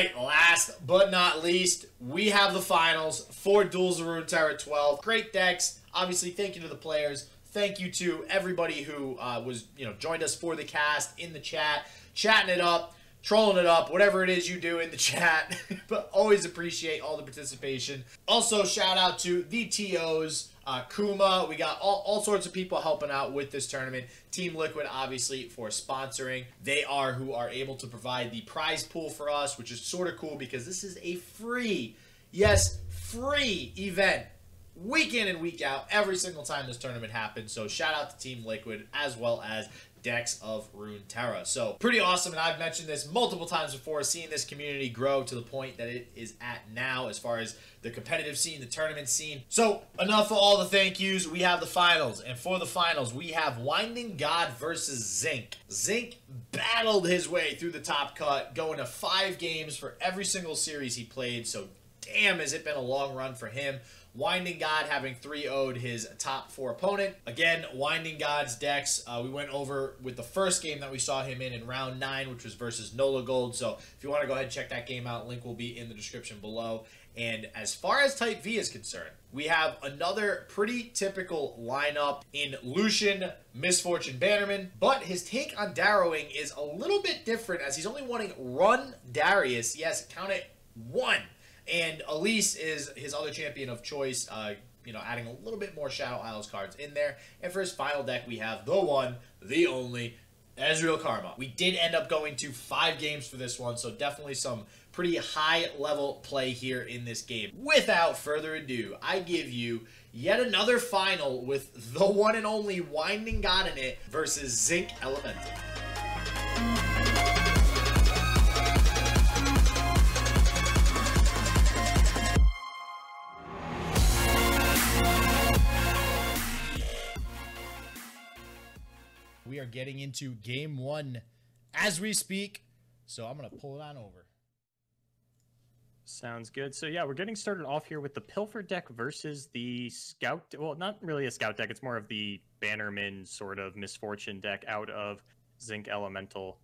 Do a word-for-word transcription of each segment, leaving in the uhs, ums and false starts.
right, last but not least, we have the finals for Duels of Runeterra twelve. Great decks. Obviously, thank you to the players. Thank you to everybody who uh, was, you know, joined us for the cast in the chat, chatting it up, trolling it up, whatever it is you do in the chat. But always appreciate all the participation. Also, shout out to the T Os, uh, Kuma. We got all, all sorts of people helping out with this tournament. Team Liquid, obviously, for sponsoring. They are who are able to provide the prize pool for us, which is sort of cool because this is a free, yes, free event. Week in and week out, every single time this tournament happens. So shout out to Team Liquid as well as Decks of Runeterra. So pretty awesome, and I've mentioned this multiple times before, seeing this community grow to the point that it is at now as far as the competitive scene, the tournament scene. So enough of all the thank yous. We have the finals, and for the finals we have Winding God versus Zinc. Zinc battled his way through the top cut, going to five games for every single series he played. So damn, has it been a long run for him. Winding God having three oh'd his top four opponent. Again, Winding God's decks, uh, we went over with the first game that we saw him in in round nine, which was versus Nola Gold. So if you want to go ahead and check that game out, link will be in the description below. And as far as Type V is concerned, we have another pretty typical lineup in Lucian, Miss Fortune, Bannerman. But his take on Harrowing is a little bit different, as he's only wanting run Darius. Yes, count it, one. And Elise is his other champion of choice, uh, you know, adding a little bit more Shadow Isles cards in there. And for his final deck, we have the one, the only, Ezreal Karma. We did end up going to five games for this one, so definitely some pretty high-level play here in this game. Without further ado, I give you yet another final with the one and only Winding God in it versus Zinc Elemental. We are getting into game one as we speak, so I'm going to pull it on over. Sounds good. So yeah, we're getting started off here with the Pilfer deck versus the Scout. Well, not really a Scout deck. It's more of the Bannerman sort of Misfortune deck out of Zinc Elemental.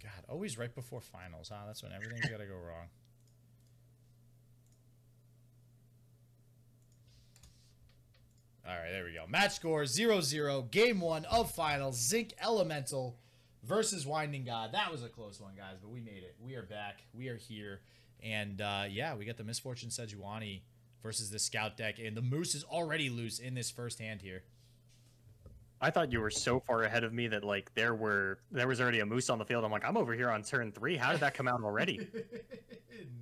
God, always right before finals, huh? That's when everything's got to go wrong. All right, there we go. Match score zero zero. Game one of finals. Zinc Elemental versus Winding God. That was a close one, guys, but we made it. We are back. We are here. And, uh, yeah, we got the Miss Fortune Sejuani versus the Scout deck. And the Moose is already loose in this first hand here. I thought you were so far ahead of me that, like, there were there was already a Moose on the field. I'm like, I'm over here on turn three. How did that come out already?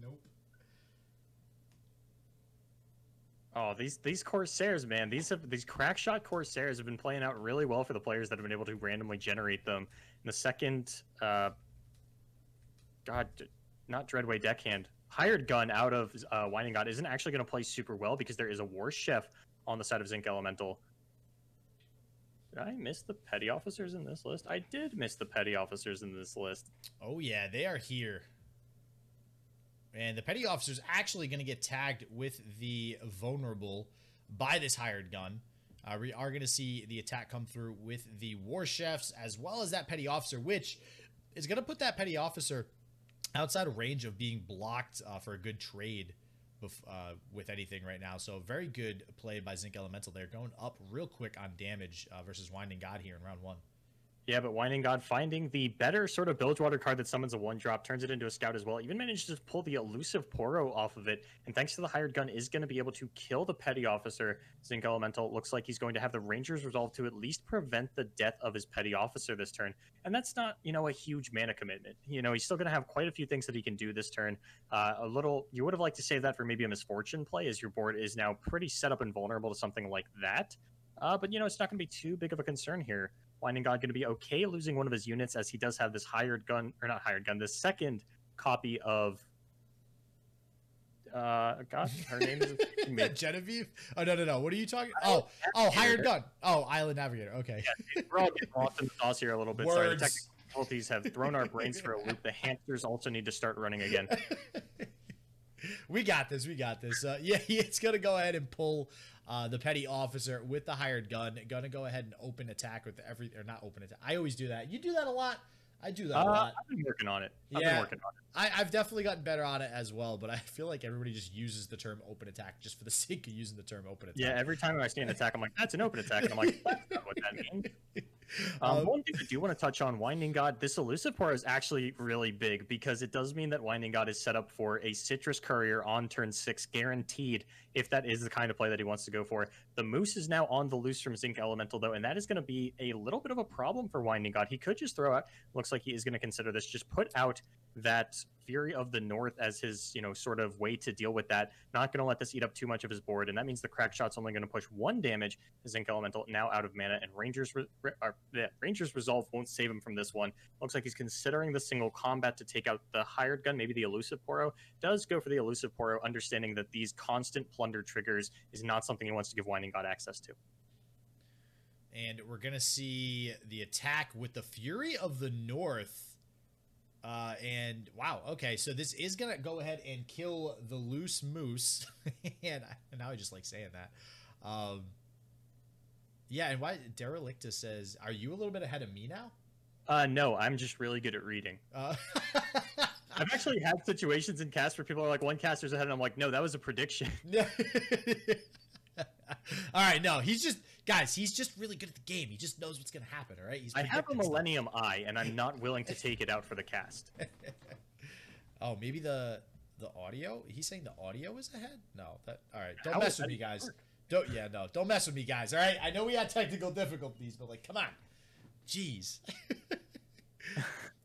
Nope. Oh, these these Corsairs, man. These have, these crackshot Corsairs have been playing out really well for the players that have been able to randomly generate them. And the second, uh, God, not Dreadway Deckhand. Hired Gun out of uh, Winding God isn't actually going to play super well because there is a War Chef on the side of Zinc Elemental. Did I miss the Petty Officers in this list? I did miss the Petty Officers in this list. Oh, yeah, they are here. And the Petty Officer is actually going to get tagged with the Vulnerable by this Hired Gun. Uh, we are going to see the attack come through with the War Chefs as well as that Petty Officer, which is going to put that Petty Officer outside of range of being blocked uh, for a good trade uh, with anything right now. So very good play by Zinc Elemental. They're going up real quick on damage uh, versus Winding God here in round one. Yeah, but Winding God finding the better sort of Bilgewater card that summons a one-drop, turns it into a Scout as well. Even managed to pull the elusive Poro off of it. And thanks to the Hired Gun, is going to be able to kill the Petty Officer. Zinc Elemental looks like he's going to have the Ranger's Resolve to at least prevent the death of his Petty Officer this turn. And that's not, you know, a huge mana commitment. You know, he's still going to have quite a few things that he can do this turn. Uh, a little, you would have liked to save that for maybe a Misfortune play, as your board is now pretty set up and vulnerable to something like that. Uh, but, you know, it's not going to be too big of a concern here. Winding God going to be okay losing one of his units, as he does have this Hired Gun, or not Hired Gun, this second copy of, uh, God, her name is Genevieve? Oh, no, no, no. What are you talking? Oh, oh, Hired Gun. Oh, Island Navigator. Okay. Yeah, we're all getting lost in the sauce here a little bit. Words. Sorry, the technical difficulties have thrown our brains for a loop. The hamsters also need to start running again. We got this. We got this. Uh, yeah, it's going to go ahead and pull Uh, the Petty Officer with the Hired Gun. Gonna go ahead and open attack with every, or not open attack. I always do that. You do that a lot. I do that uh, a lot. I've been working on it. I've yeah, been working on it. I, I've definitely gotten better on it as well, but I feel like everybody just uses the term open attack just for the sake of using the term open attack. Yeah, every time I see an attack, I'm like, that's an open attack. And I'm like, that's not what that means. Um, um, one thing I do want to touch on, Winding God, this elusive part is actually really big because it does mean that Winding God is set up for a Citrus Courier on turn six, guaranteed, if that is the kind of play that he wants to go for. The Moose is now on the loose from Zinc Elemental, though, and that is going to be a little bit of a problem for Winding God. He could just throw out, looks like he is going to consider this, just put out that Fury of the North as his, you know, sort of way to deal with that. Not going to let this eat up too much of his board, and that means the crack shot's only going to push one damage. Zinc Elemental now out of mana, and Ranger's Re Re or, yeah, Ranger's Resolve won't save him from this one. Looks like he's considering the single combat to take out the Hired Gun, maybe the Elusive Poro. Does go for the Elusive Poro, understanding that these constant plunder triggers is not something he wants to give Winding God access to. And we're going to see the attack with the Fury of the North. Uh, and wow, okay, so this is gonna go ahead and kill the loose moose, and, I, and now I just like saying that. Um, yeah, and why Derelicta says, "Are you a little bit ahead of me now?" Uh, no, I'm just really good at reading. Uh I've actually had situations in cast where people are like, "One caster's ahead," and I'm like, "No, that was a prediction." All right, no, he's just, guys, he's just really good at the game. He just knows what's going to happen, all right? He's I have a Millennium stuff. Eye, and I'm not willing to take it out for the cast. Oh, maybe the the audio? He's saying the audio is ahead? No, that, all right, don't How mess with me, guys. Work? Don't, yeah, no, don't mess with me, guys, all right? I know we had technical difficulties, but, like, come on. Jeez.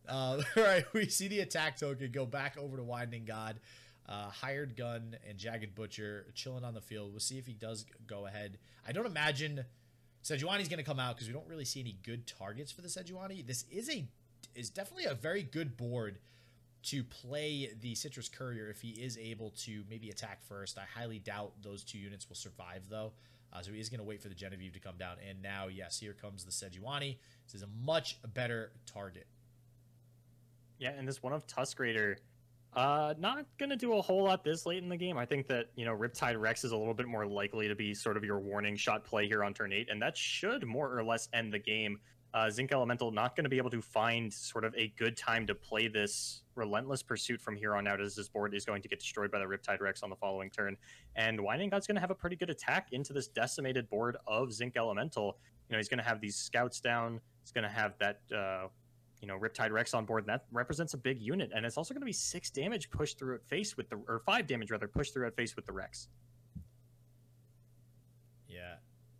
uh, all right, we see the attack token go back over to Winding God. Uh, Hired Gun and Jagged Butcher chilling on the field. We'll see if he does go ahead. I don't imagine Sejuani's going to come out because we don't really see any good targets for the Sejuani. This is a is definitely a very good board to play the Citrus Courier if he is able to maybe attack first. I highly doubt those two units will survive, though. Uh, so he is going to wait for the Genevieve to come down. And now, yes, here comes the Sejuani. This is a much better target. Yeah, and this one of Tusk Raider... Uh, not gonna do a whole lot this late in the game. I think that, you know, Riptide Rex is a little bit more likely to be sort of your warning shot play here on turn eight, and that should more or less end the game. Uh, Zinc Elemental not going to be able to find sort of a good time to play this relentless pursuit from here on out, as this board is going to get destroyed by the Riptide Rex on the following turn. And Winding God's going to have a pretty good attack into this decimated board of Zinc Elemental. You know, he's going to have these scouts down. He's going to have that, uh, you know, Riptide Rex on board, and that represents a big unit, and it's also going to be six damage pushed through at face with the, or five damage rather, pushed through at face with the Rex. Yeah,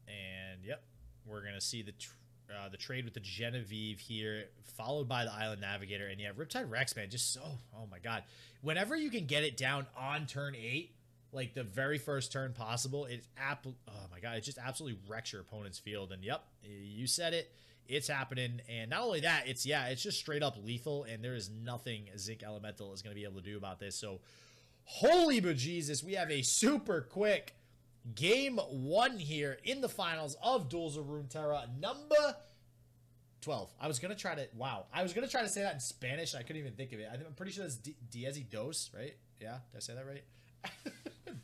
and yep, we're going to see the tr uh, the trade with the Genevieve here, followed by the Island Navigator, and yeah, Riptide Rex, man, just so, oh my god. Whenever you can get it down on turn eight, like the very first turn possible, it's, oh my god, it just absolutely wrecks your opponent's field, and yep, you said it. It's happening, and not only that, it's, yeah, it's just straight up lethal, and there is nothing Zinc Elemental is going to be able to do about this. So, holy bejesus, we have a super quick game one here in the finals of Duels of Runeterra, number twelve. I was going to try to, wow, I was going to try to say that in Spanish, and I couldn't even think of it. I'm pretty sure that's Diez y Dos, right? Yeah, did I say that right?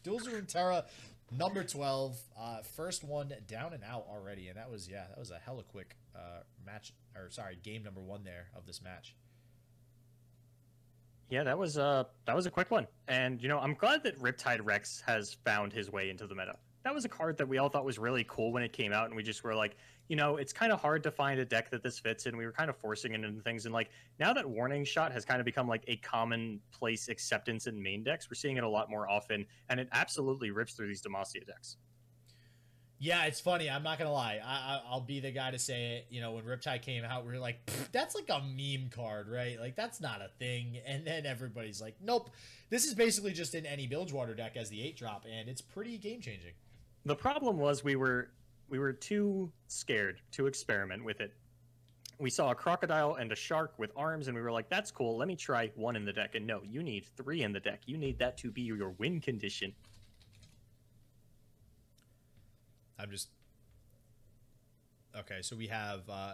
Duels of Runeterra, number twelve, uh, first one down and out already, and that was, yeah, that was a hella quick uh, match, or sorry, game number one there of this match. Yeah, that was, uh, that was a quick one, and, you know, I'm glad that Riptide Rex has found his way into the meta. That was a card that we all thought was really cool when it came out, and we just were like, you know, it's kind of hard to find a deck that this fits in. We were kind of forcing it into things, and like now that warning shot has kind of become like a commonplace acceptance in main decks, we're seeing it a lot more often, and it absolutely rips through these Demacia decks. Yeah, it's funny. I'm not gonna lie. I, I, I'll be the guy to say it. You know, when Riptide came out, we were like, that's like a meme card, right? Like, that's not a thing. And then everybody's like, nope. This is basically just in any Bilgewater deck as the eight drop, and it's pretty game changing. The problem was we were we were too scared to experiment with it. We saw a crocodile and a shark with arms, and we were like, that's cool. Let me try one in the deck. And no, you need three in the deck. You need that to be your win condition. I'm just... Okay, so we have... Uh...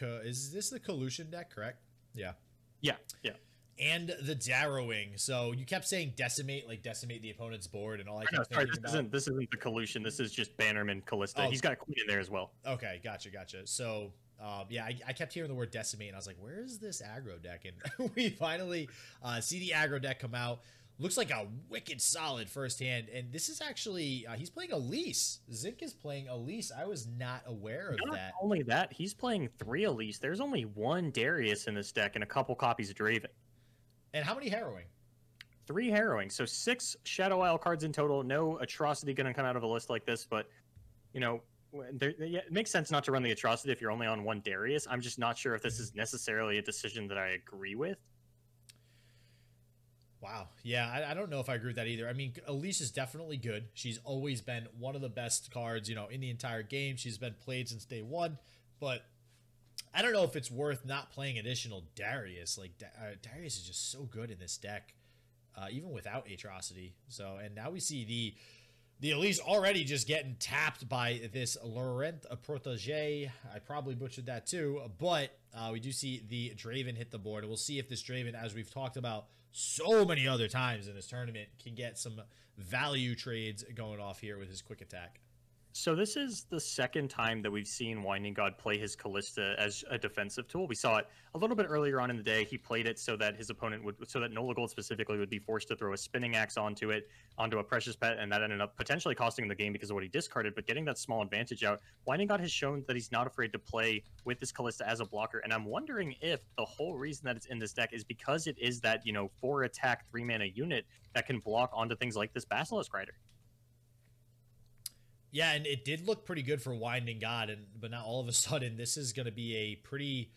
Is this the Collusion deck, correct? Yeah. Yeah, yeah. And the Darrowing. So you kept saying decimate, like decimate the opponent's board, and all I kept no, sorry, thinking this about. Isn't, this isn't the Collusion. This is just Bannerman Callista. Oh. He's got a queen in there as well. Okay, gotcha, gotcha. So Um, yeah, I, I kept hearing the word decimate, and I was like, where is this aggro deck? And we finally uh, see the aggro deck come out. Looks like a wicked solid first hand. And this is actually, uh, he's playing Elise. Zinc is playing Elise. I was not aware of not that. Not only that, he's playing three Elise. There's only one Darius in this deck and a couple copies of Draven. And how many Harrowing? Three Harrowing. So six Shadow Isle cards in total. No atrocity going to come out of a list like this, but, you know, There, it makes sense not to run the atrocity if you're only on one Darius. I'm just not sure if this is necessarily a decision that I agree with. Wow. Yeah, I, I don't know if I agree with that either. I mean, Elise is definitely good. She's always been one of the best cards, you know, in the entire game. She's been played since day one, but I don't know if it's worth not playing additional Darius. Like, uh, Darius is just so good in this deck, uh, even without atrocity. So, and now we see the... The Elise already just getting tapped by this Laurent Protégé. I probably butchered that too, but uh, we do see the Draven hit the board. We'll see if this Draven, as we've talked about so many other times in this tournament, can get some value trades going off here with his quick attack. So this is the second time that we've seen Winding God play his Callista as a defensive tool. We saw it a little bit earlier on in the day. He played it so that his opponent would, so that Nola Gold specifically would be forced to throw a spinning axe onto it, onto a precious pet, and that ended up potentially costing him the game because of what he discarded. But getting that small advantage out, Winding God has shown that he's not afraid to play with this Callista as a blocker. And I'm wondering if the whole reason that it's in this deck is because it is that, you know, four attack, three mana unit that can block onto things like this Basilisk Rider. Yeah, and it did look pretty good for Winding God, and but now all of a sudden this is going to be a pretty,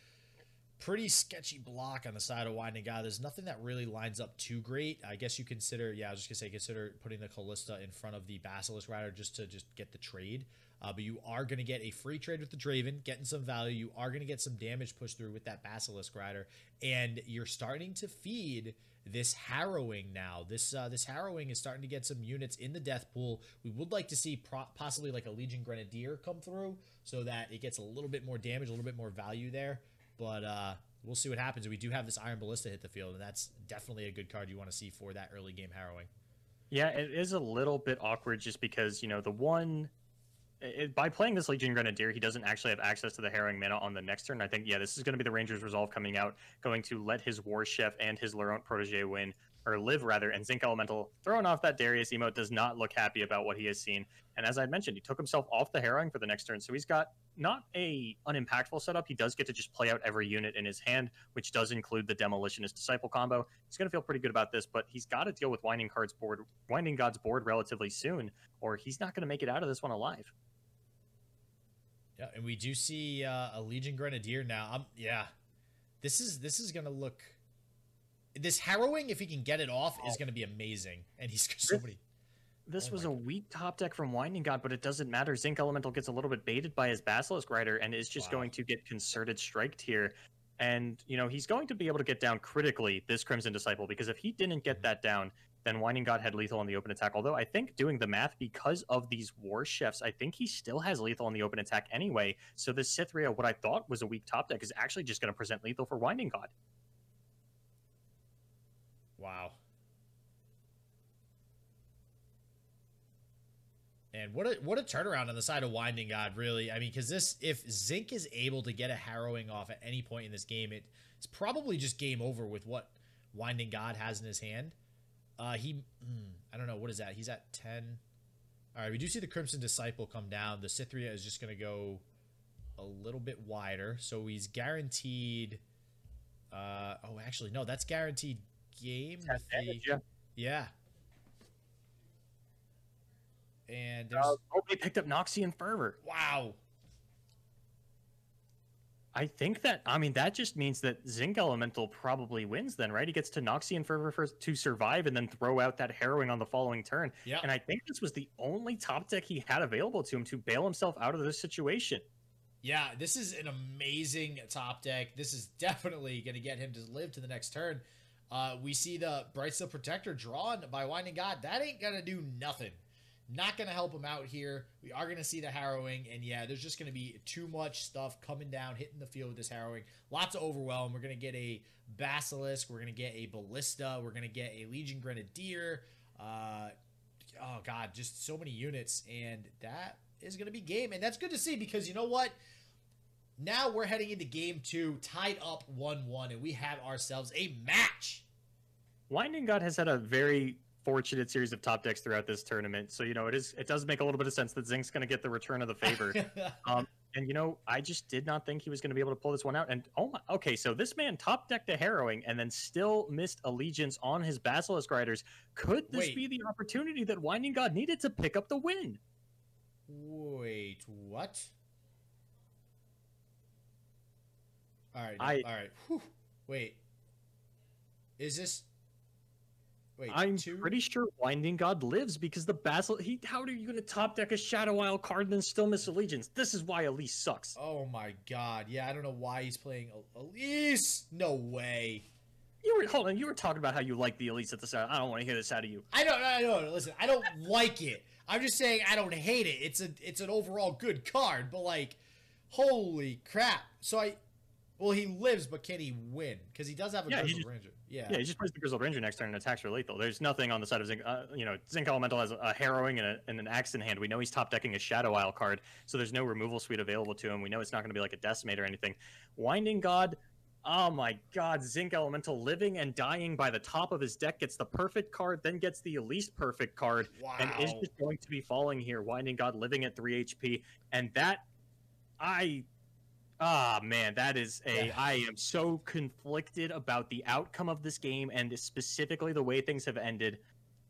pretty sketchy block on the side of Winding God. There's nothing that really lines up too great. I guess you consider, yeah, I was just going to say consider putting the Callista in front of the Basilisk Rider just to just get the trade. Uh, but you are going to get a free trade with the Draven, getting some value. You are going to get some damage pushed through with that Basilisk Rider, and you're starting to feed this Harrowing now. This uh, this Harrowing is starting to get some units in the death pool. We would like to see pro possibly like a Legion Grenadier come through so that it gets a little bit more damage, a little bit more value there. But uh, we'll see what happens. We do have this Iron Ballista hit the field, and that's definitely a good card you want to see for that early game Harrowing. Yeah, it is a little bit awkward just because, you know, the one... It, by playing this Legion Grenadier, he doesn't actually have access to the Harrowing mana on the next turn. I think, yeah, this is going to be the Ranger's Resolve coming out, going to let his War Chef and his Laurent Protégé win, or live rather, and Zinc Elemental throwing off that Darius emote does not look happy about what he has seen. And as I mentioned, he took himself off the Harrowing for the next turn, so he's got not a unimpactful setup. He does get to just play out every unit in his hand, which does include the Demolitionist Disciple combo. He's going to feel pretty good about this, but he's got to deal with Winding God's board, Winding God's board relatively soon, or he's not going to make it out of this one alive. Yeah, and we do see uh, a Legion Grenadier now. I'm, yeah, this is this is going to look... This Harrowing, if he can get it off, is going to be amazing. And he's so many... This oh was a God. weak top deck from Winding God, but it doesn't matter. Zinc Elemental gets a little bit baited by his Basilisk Rider and is just wow. going to get concerted striked here. And, you know, he's going to be able to get down critically this Crimson Disciple, because if he didn't get that down, then Winding God had lethal on the open attack. Although I think doing the math, because of these War Chefs, I think he still has lethal on the open attack anyway. So this Cythria, what I thought was a weak top deck, is actually just going to present lethal for Winding God. Wow. And what a, what a turnaround on the side of Winding God, really. I mean, because this, if Zinc is able to get a Harrowing off at any point in this game, it, it's probably just game over with what Winding God has in his hand. Uh, he, mm, I don't know, what is that? He's at ten. All right, we do see the Crimson Disciple come down. The Cythria is just going to go a little bit wider. So he's guaranteed, uh, oh, actually, no, that's guaranteed game. With the, yeah. Yeah. And uh, oh, they picked up Noxian Fervor. Wow. I think that, I mean, that just means that Zinc Elemental probably wins then, right? He gets to Noxian Fervor for, to survive and then throw out that Harrowing on the following turn. Yeah. And I think this was the only top deck he had available to him to bail himself out of this situation. Yeah, this is an amazing top deck. This is definitely going to get him to live to the next turn. Uh, we see the Brightsteel Protector drawn by Winding God. That ain't going to do nothing. Not going to help him out here. We are going to see the Harrowing. And yeah, there's just going to be too much stuff coming down, hitting the field with this Harrowing. Lots of overwhelm. We're going to get a Basilisk. We're going to get a Ballista. We're going to get a Legion Grenadier. Uh, oh, God, just so many units. And that is going to be game. And that's good to see because you know what? Now we're heading into game two, tied up one one, and we have ourselves a match. Winding God has had a very fortunate series of top decks throughout this tournament, so you know it is it does make a little bit of sense that Zinc's going to get the return of the favor. um, and you know, I just did not think he was going to be able to pull this one out. And oh my, okay, so this man top decked to Harrowing and then still missed Allegiance on his Basilisk Riders. Could this Wait. be the opportunity that Winding God needed to pick up the win? Wait, what? All right, I, all right. Whew. Wait, is this? Wait, I'm two? pretty sure Winding God lives because the Basil. He, how are you going to top deck a Shadow Isle card and then still miss Allegiance? This is why Elise sucks. Oh my God! Yeah, I don't know why he's playing Elise. No way. You were hold on. You were talking about how you like the Elise at the side. I don't want to hear this out of you. I don't. I don't listen. I don't like it. I'm just saying I don't hate it. It's a. It's an overall good card, but like, holy crap! So I. Well, he lives, but can he win? Because he does have a yeah, Grizzled just, Ranger. Yeah. yeah, he just plays the Grizzled Ranger next turn and attacks for lethal. There's nothing on the side of Zinc. Uh, you know, Zinc Elemental has a Harrowing and, a, and an Axe in hand. We know he's top decking a Shadow Isle card, so there's no removal suite available to him. We know it's not going to be like a Decimate or anything. Winding God, oh my God, Zinc Elemental living and dying by the top of his deck gets the perfect card, then gets the least perfect card, wow. and is just going to be falling here. Winding God living at three H P, and that, I... Ah, oh, man, that is a... Yeah. I am so conflicted about the outcome of this game and specifically the way things have ended.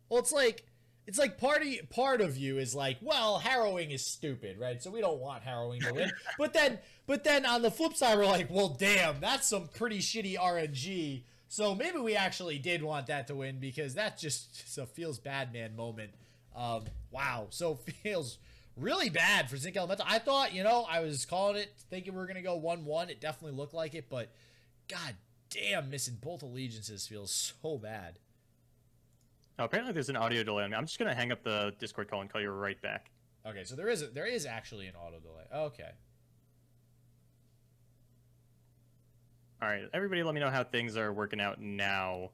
Well, it's like... It's like party, part of you is like, well, Harrowing is stupid, right? So we don't want Harrowing to win. but then but then on the flip side, we're like, well, damn, that's some pretty shitty R N G. So maybe we actually did want that to win because that's just a feels bad man moment. Um, wow, so feels... Really bad for Zinc Elemental. I thought, you know, I was calling it, thinking we were going to go one one. It definitely looked like it, but god damn, missing both allegiances feels so bad. Oh, apparently there's an audio delay on me. I'm just going to hang up the Discord call and call you right back. Okay, so there is a, there is actually an audio delay. Okay. All right, everybody let me know how things are working out now.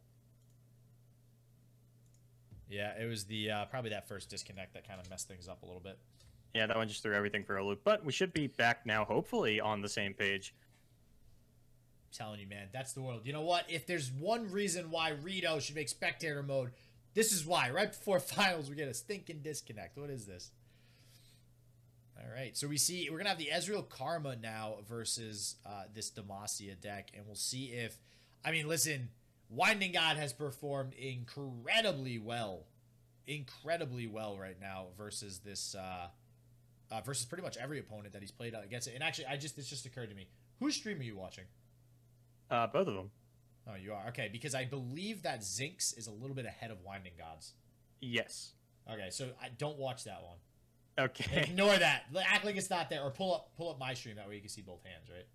Yeah, it was the uh, probably that first disconnect that kind of messed things up a little bit. Yeah, that one just threw everything for a loop. But we should be back now, hopefully, on the same page. I'm telling you, man, that's the world. You know what? If there's one reason why Rito should make spectator mode, this is why. Right before finals, we get a stinking disconnect. What is this? All right. So we see we're going to have the Ezreal Karma now versus uh, this Demacia deck. And we'll see if, I mean, listen, Winding God has performed incredibly well. Incredibly well right now versus this... Uh, Uh, versus pretty much every opponent that he's played against it. And actually, I just this just occurred to me. Whose stream are you watching? Uh, both of them. Oh, you are? Okay, because I believe that Zinc's is a little bit ahead of Winding God's. Yes. Okay, so I don't watch that one. Okay. Ignore that. Act like it's not there. Or pull up pull up my stream. That way you can see both hands, right?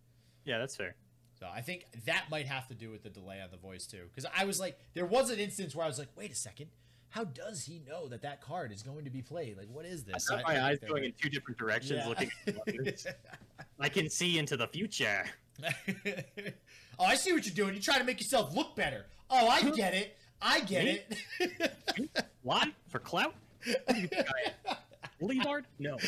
Yeah, that's fair. So I think that might have to do with the delay on the voice, too. Because I was like, there was an instance where I was like, wait a second. How does he know that that card is going to be played? Like, what is this? I got my eyes going in two different directions, yeah. looking at I can see into the future. Oh, I see what you're doing. You're trying to make yourself look better. Oh, I get it. I get Me? it. Why? For clout? Leavard? No.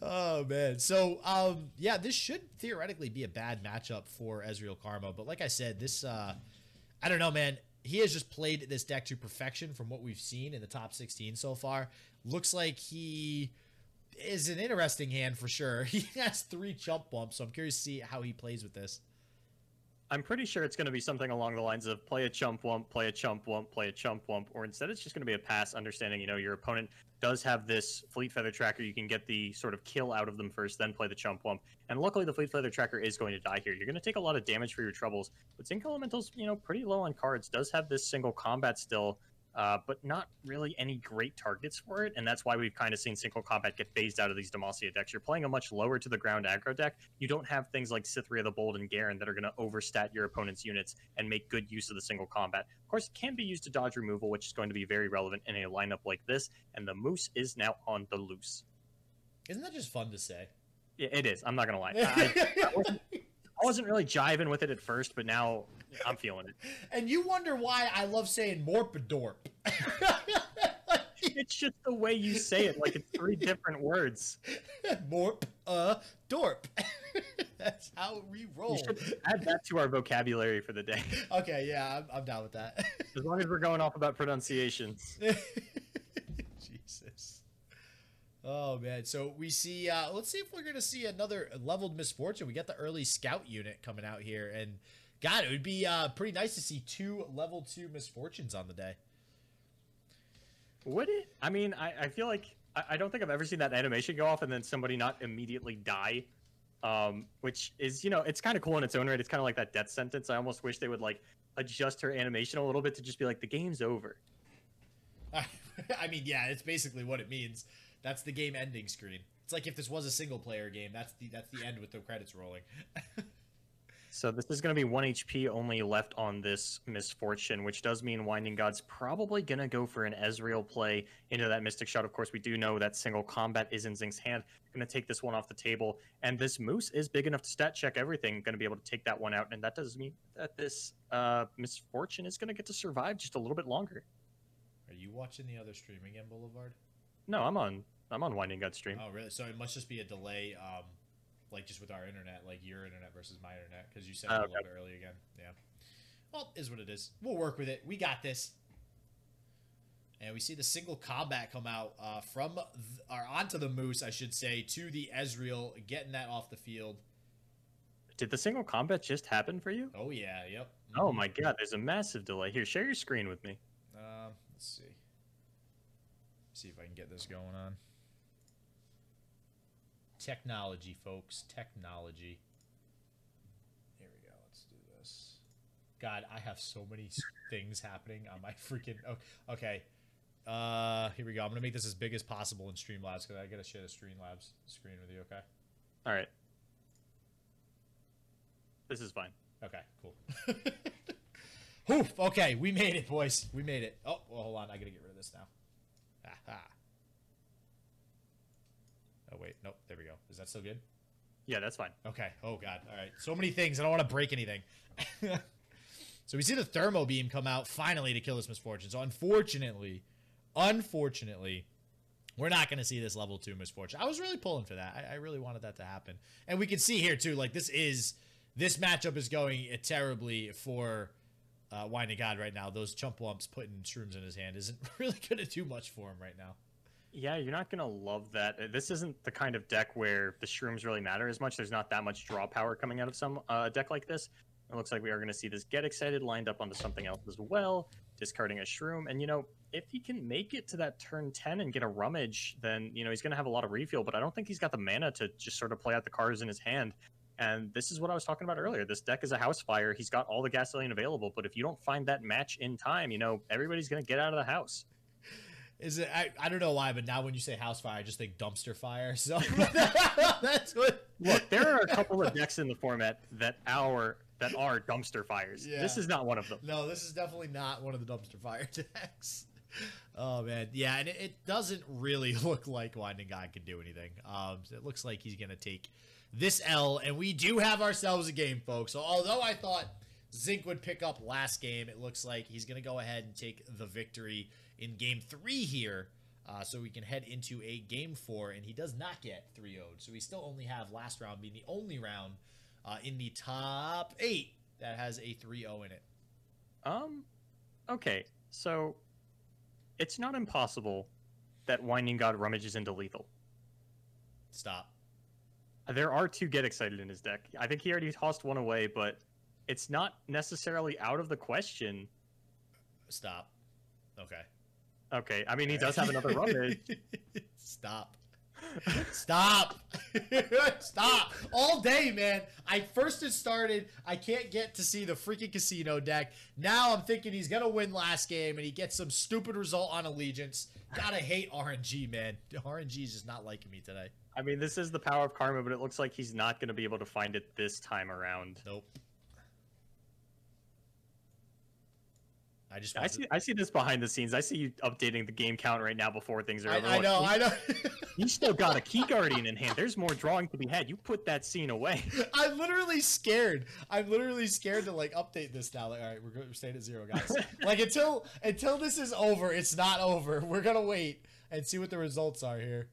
Oh, man. So, um, yeah, this should theoretically be a bad matchup for Ezreal Karma. But like I said, this, uh, I don't know, man. He has just played this deck to perfection from what we've seen in the top sixteen so far. Looks like he is an interesting hand for sure. He has three Chump Wumps, so I'm curious to see how he plays with this. I'm pretty sure it's going to be something along the lines of play a Chump Wump, play a Chump Wump, play a Chump Wump, or instead it's just going to be a pass, understanding, you know, your opponent does have this Fleet Feather Tracker. You can get the sort of kill out of them first, then play the Chump Wump. And luckily the Fleet Feather Tracker is going to die here. You're going to take a lot of damage for your troubles, but Zinc Elemental's, you know, pretty low on cards, does have this single combat still, uh, but not really any great targets for it, and that's why we've kind of seen single combat get phased out of these Demacia decks. You're playing a much lower to the ground aggro deck. You don't have things like Cythria the Bold and Garen that are going to overstat your opponent's units and make good use of the single combat. Of course, it can be used to dodge removal, which is going to be very relevant in a lineup like this, and the Moose is now on the loose. Isn't that just fun to say? Yeah, it is. I'm not going to lie. I, I, wasn't, I wasn't really jiving with it at first, but now I'm feeling it. And you wonder why I love saying Morpadorp. It's just the way you say it, like it's three different words. Morp a dorp. That's how we roll. You should add that to our vocabulary for the day. Okay, yeah, I'm, I'm down with that. As long as we're going off about pronunciations. Jesus. Oh, man. So we see, uh, let's see if we're going to see another leveled Miss Fortune. We got the early scout unit coming out here. And, God, it would be uh, pretty nice to see two level two Miss Fortunes on the day. Would it? I mean, I, I feel like I, I don't think I've ever seen that animation go off and then somebody not immediately die, um, which is, you know, it's kind of cool in its own right. It's kind of like that death sentence. I almost wish they would, like, adjust her animation a little bit to just be like, the game's over. I mean, yeah, it's basically what it means. That's the game ending screen. It's like if this was a single-player game, that's the, that's the end with the credits rolling. So this is going to be one H P only left on this Miss Fortune, which does mean Winding God's probably going to go for an Ezreal play into that Mystic Shot. Of course, we do know that Single Combat is in Zinc's hand. Going to take this one off the table. And this Moose is big enough to stat check everything. Going to be able to take that one out. And that does mean that this uh, Miss Fortune is going to get to survive just a little bit longer. Are you watching the other stream again, Boulevard? No, I'm on I'm on Winding God's stream. Oh, really? So it must just be a delay... Um... like just with our internet, like your internet versus my internet, because you said it a little bit early again. Yeah. Well, is what it is. We'll work with it. We got this. And we see the Single Combat come out uh, from th or onto the Moose, I should say, to the Ezreal, getting that off the field. Did the Single Combat just happen for you? Oh yeah. Yep. Oh my God. There's a massive delay here. Share your screen with me. Um. Uh, let's see. Let's see if I can get this going on. Technology, folks. Technology. Here we go. Let's do this. God, I have so many things happening on my freaking... Oh, okay. Uh, here we go. I'm going to make this as big as possible in Streamlabs because I got to share the Streamlabs screen with you, okay? All right. This is fine. Okay, cool. Oof, okay, we made it, boys. We made it. Oh, well, hold on. I got to get rid of this now. Aha. Oh, wait. Nope. There we go. Is that still good? Yeah, that's fine. Okay. Oh, God. All right. So many things. I don't want to break anything. So we see the Thermo Beam come out finally to kill this Miss Fortune. So unfortunately, unfortunately, we're not going to see this level two Miss Fortune. I was really pulling for that. I, I really wanted that to happen. And we can see here, too, like this is, this matchup is going terribly for uh, Winding God right now. Those Chump Wumps putting shrooms in his hand isn't really going to do much for him right now. Yeah, you're not going to love that. This isn't the kind of deck where the shrooms really matter as much. There's not that much draw power coming out of some uh, deck like this. It looks like we are going to see this Get Excited lined up onto something else as well, discarding a shroom. And, you know, if he can make it to that turn ten and get a rummage, then, you know, he's going to have a lot of refill. But I don't think he's got the mana to just sort of play out the cards in his hand. And this is what I was talking about earlier. This deck is a house fire. He's got all the gasoline available. But if you don't find that match in time, you know, everybody's going to get out of the house. Is it? I, I don't know why, but now when you say house fire, I just think dumpster fire. So that's what. Look, there are a couple of decks in the format that our that are dumpster fires. Yeah. This is not one of them. No, this is definitely not one of the dumpster fire decks. Oh man, yeah, and it, it doesn't really look like Winding God can do anything. Um, it looks like he's gonna take this L, and we do have ourselves a game, folks. So although I thought Zinc would pick up last game, it looks like he's going to go ahead and take the victory in game three here, uh, so we can head into a game four, and he does not get three oh'd, so we still only have last round being the only round uh, in the top eight that has a three oh in it. Um, okay, so it's not impossible that Winding God rummages into lethal. Stop. There are two Get Excited in his deck. I think he already tossed one away, but... it's not necessarily out of the question. Stop. Okay. Okay. I mean, he does have another rummage. Stop. Stop. Stop. All day, man. I first had started. I can't get to see the freaking casino deck. Now I'm thinking he's going to win last game and he gets some stupid result on Allegiance. Gotta hate R N G, man. R N G is just not liking me today. I mean, this is the power of karma, but it looks like he's not going to be able to find it this time around. Nope. I just I see to... I see this behind the scenes. I see you updating the game count right now before things are over. I, I know, I know. You still got a Key Guardian in hand. There's more drawing to be had. You put that scene away. I'm literally scared. I'm literally scared to like update this now. Like, all right, we're, we're staying at zero, guys. Like until until this is over, it's not over. We're gonna wait and see what the results are here.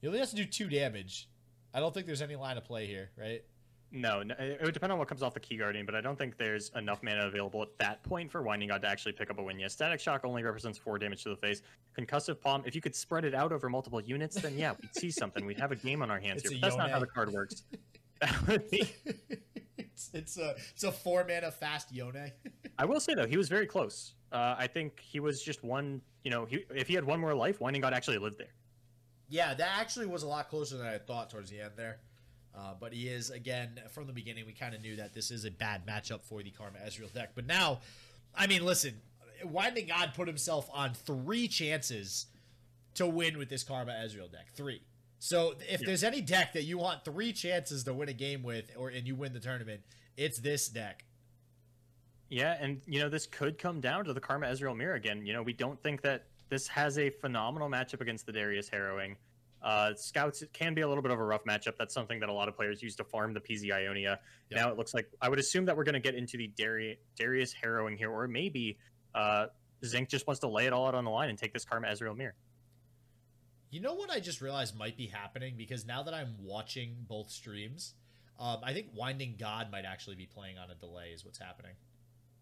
You only have to do two damage. I don't think there's any line of play here, right? No, no, it would depend on what comes off the Key Guardian, but I don't think there's enough mana available at that point for Winding God to actually pick up a win. Yeah, Static Shock only represents four damage to the face. Concussive Palm, if you could spread it out over multiple units, then yeah, we'd see something. We'd have a game on our hands it's here, but that's not how the card works. That would be... It's, it's, a, it's a four mana fast Yone. I will say, though, he was very close. Uh, I think he was just one, you know, he, if he had one more life, Winding God actually lived there. Yeah, that actually was a lot closer than I thought towards the end there. Uh, but he is, again, from the beginning, we kind of knew that this is a bad matchup for the Karma Ezreal deck. But now, I mean, listen, Winding God put himself on three chances to win with this Karma Ezreal deck. Three. So if yeah. there's any deck that you want three chances to win a game with, or and you win the tournament, it's this deck. Yeah, and, you know, this could come down to the Karma Ezreal mirror again. You know, we don't think that this has a phenomenal matchup against the Darius Harrowing. Uh, Scouts can be a little bit of a rough matchup. That's something that a lot of players use to farm the P Z Ionia. Yep. Now it looks like, I would assume that we're going to get into the Dari Darius Harrowing here, or maybe uh, Zinc just wants to lay it all out on the line and take this Karma Ezreal mirror. You know what I just realized might be happening? Because now that I'm watching both streams, um, I think Winding God might actually be playing on a delay is what's happening.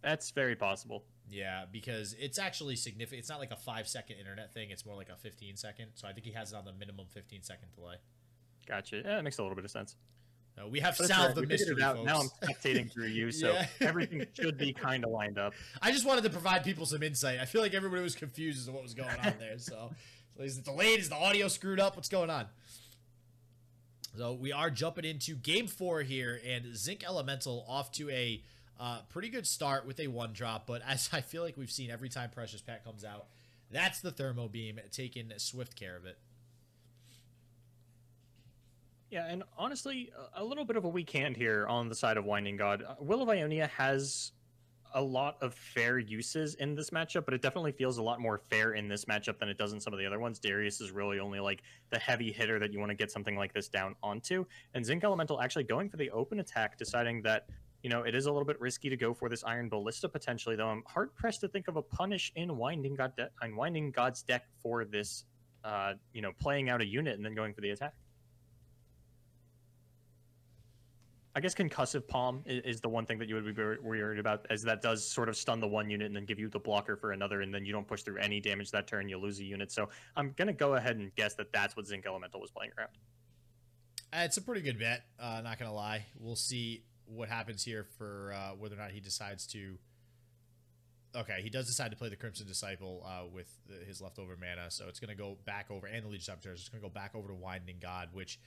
That's very possible. Yeah, because it's actually significant. It's not like a five second internet thing. It's more like a fifteen second. So I think he has it on the minimum fifteen second delay. Gotcha. Yeah, that makes a little bit of sense. Uh, we have solved the mystery, folks. Now I'm spectating through you, so yeah. Everything should be kind of lined up. I just wanted to provide people some insight. I feel like everybody was confused as to what was going on there. So is it delayed? Is the audio screwed up? What's going on? So we are jumping into game four here, and Zinc Elemental off to a... Uh, pretty good start with a one drop, but as I feel like we've seen every time Precious Pet comes out, that's the Thermo Beam taking swift care of it. Yeah, and honestly, a little bit of a weak hand here on the side of Winding God. Will of Ionia has a lot of fair uses in this matchup, but it definitely feels a lot more fair in this matchup than it does in some of the other ones. Darius is really only like the heavy hitter that you want to get something like this down onto, and Zinc Elemental actually going for the open attack, deciding that you know, it is a little bit risky to go for this Iron Ballista potentially, though I'm hard-pressed to think of a punish in Winding, God de in Winding God's deck for this, uh, you know, playing out a unit and then going for the attack. I guess Concussive Palm is, is the one thing that you would be worried about, as that does sort of stun the one unit and then give you the blocker for another, and then you don't push through any damage that turn, you lose a unit. So I'm going to go ahead and guess that that's what Zinc Elemental was playing around. It's a pretty good bet, uh, not going to lie. We'll see what happens here for uh, whether or not he decides to... Okay, he does decide to play the Crimson Disciple uh, with the, his leftover mana, so it's going to go back over, and the Legion Grenadier, it's going to go back over to Winding God, which...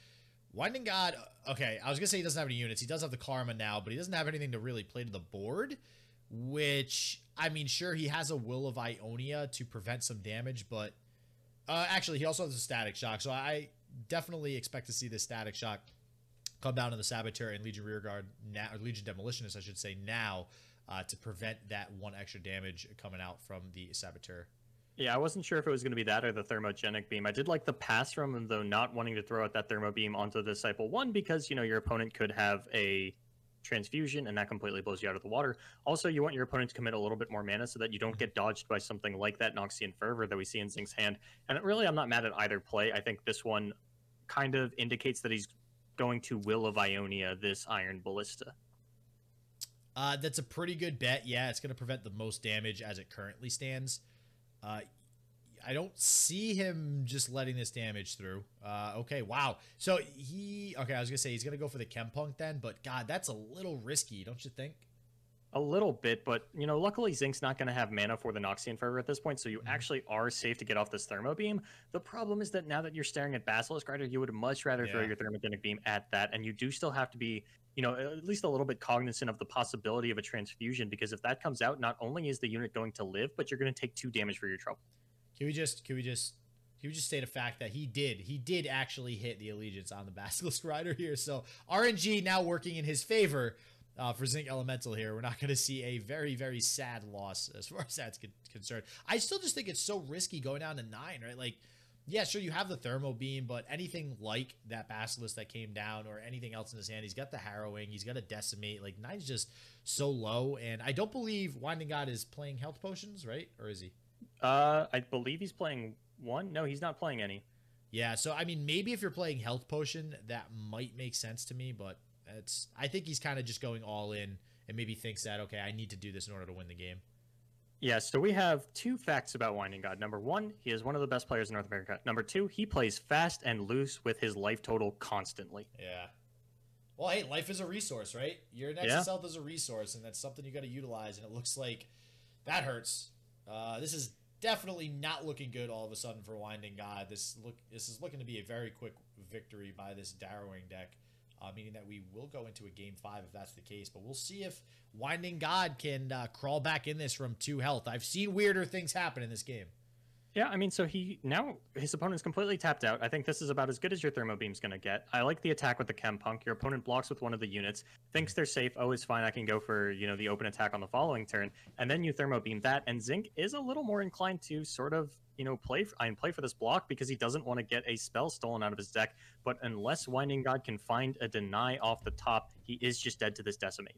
Winding God... Okay, I was going to say he doesn't have any units. He does have the Karma now, but he doesn't have anything to really play to the board, which... I mean, sure, he has a Will of Ionia to prevent some damage, but... Uh, actually, he also has a Static Shock, so I definitely expect to see this Static Shock come down to the Saboteur and Legion Rearguard now, or Legion Demolitionist, I should say, now uh, to prevent that one extra damage coming out from the Saboteur. Yeah, I wasn't sure if it was going to be that or the Thermogenic Beam. I did like the pass from him, though, not wanting to throw out that Thermo Beam onto the Disciple. One, because, you know, your opponent could have a Transfusion, and that completely blows you out of the water. Also, you want your opponent to commit a little bit more mana so that you don't get dodged by something like that Noxian Fervor that we see in Zinc's hand. And really, I'm not mad at either play. I think this one kind of indicates that he's going to Will of Ionia this Iron Ballista. Uh, that's a pretty good bet. Yeah, it's going to prevent the most damage as it currently stands. Uh, I don't see him just letting this damage through. Uh, okay, wow. So he... Okay, I was going to say he's going to go for the Chem Punk then, but God, that's a little risky, don't you think? A little bit, but, you know, luckily Zinc's not going to have mana for the Noxian Fervor at this point, so you mm-hmm. actually are safe to get off this Thermo Beam. The problem is that now that you're staring at Basilisk Rider, you would much rather yeah. throw your Thermogenic Beam at that, and you do still have to be, you know, at least a little bit cognizant of the possibility of a Transfusion, because if that comes out, not only is the unit going to live, but you're going to take two damage for your trouble. Can we just, can we just, can we just state a fact that he did, he did actually hit the Allegiance on the Basilisk Rider here, so R N G now working in his favor. Uh, for Zinc Elemental here, we're not going to see a very, very sad loss as far as that's con concerned. I still just think it's so risky going down to nine, right? Like, yeah, sure, you have the Thermo Beam, but anything like that Basilisk that came down or anything else in his hand, he's got the Harrowing, he's got a Decimate. Like, nine's just so low, and I don't believe Winding God is playing health potions, right? Or is he? Uh, I believe he's playing one. No, he's not playing any. Yeah, so I mean, maybe if you're playing Health Potion, that might make sense to me, but it's, I think he's kind of just going all in and maybe thinks that, okay, I need to do this in order to win the game. Yeah, so we have two facts about Winding God. Number one, he is one of the best players in North America. Number two, he plays fast and loose with his life total constantly. Yeah. Well, hey, life is a resource, right? Your next yeah. health is a resource, and that's something you got to utilize, and it looks like that hurts. Uh, this is definitely not looking good all of a sudden for Winding God. This look, this is looking to be a very quick victory by this Darrowing deck, uh, meaning that we will go into a game five if that's the case. But we'll see if Winding God can uh, crawl back in this from two health. I've seen weirder things happen in this game. Yeah, I mean, so he now his opponent's completely tapped out. I think this is about as good as your Thermo Beam's going to get. I like the attack with the Chem Punk. Your opponent blocks with one of the units, thinks they're safe. Oh, it's fine. I can go for, you know, the open attack on the following turn. And then you Thermo Beam that. And Zinc is a little more inclined to sort of, you know, play and play for this block because he doesn't want to get a spell stolen out of his deck. But unless Winding God can find a deny off the top, he is just dead to this Decimate.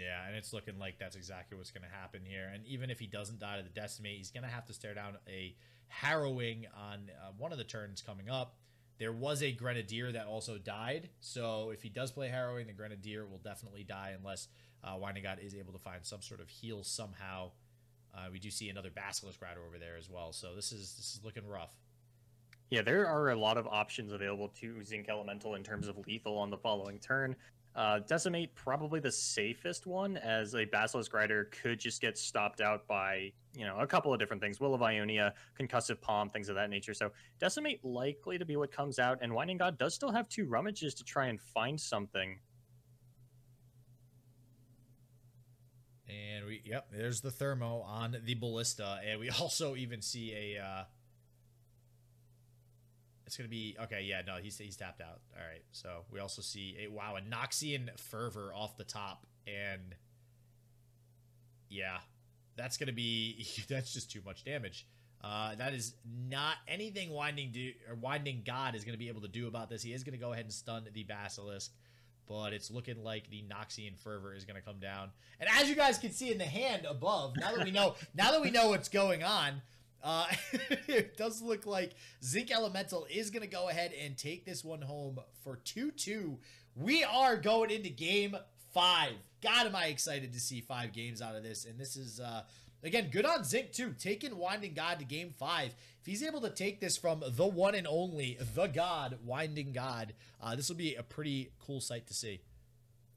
Yeah, and it's looking like that's exactly what's going to happen here. And even if he doesn't die to the Decimate, he's going to have to stare down a Harrowing on uh, one of the turns coming up. There was a Grenadier that also died. So if he does play Harrowing, the Grenadier will definitely die unless uh, Winding God is able to find some sort of heal somehow. Uh, we do see another Basilisk Rider over there as well. So this is this is looking rough. Yeah, there are a lot of options available to Zinc Elemental in terms of lethal on the following turn. Uh, Decimate, probably the safest one, as a Basilisk Rider could just get stopped out by, you know, a couple of different things. Will of Ionia, Concussive Palm, things of that nature. So Decimate likely to be what comes out, and Winding God does still have two Rummages to try and find something. And we, yep, there's the Thermo on the Ballista, and we also even see a, uh, it's going to be, okay, yeah, no, he's, he's tapped out. All right, so we also see, a wow, a Noxian Fervor off the top, and yeah, that's going to be, that's just too much damage. Uh, that is not anything Winding do, or Winding God is going to be able to do about this. He is going to go ahead and stun the Basilisk, but it's looking like the Noxian Fervor is going to come down. And as you guys can see in the hand above, now that we know, now that we know what's going on, Uh, it does look like Zinc Elemental is going to go ahead and take this one home for two two. We are going into game five. God, am I excited to see five games out of this. And this is, uh, again, good on Zinc, too. Taking Winding God to game five. If he's able to take this from the one and only, the God, Winding God, uh, this will be a pretty cool sight to see.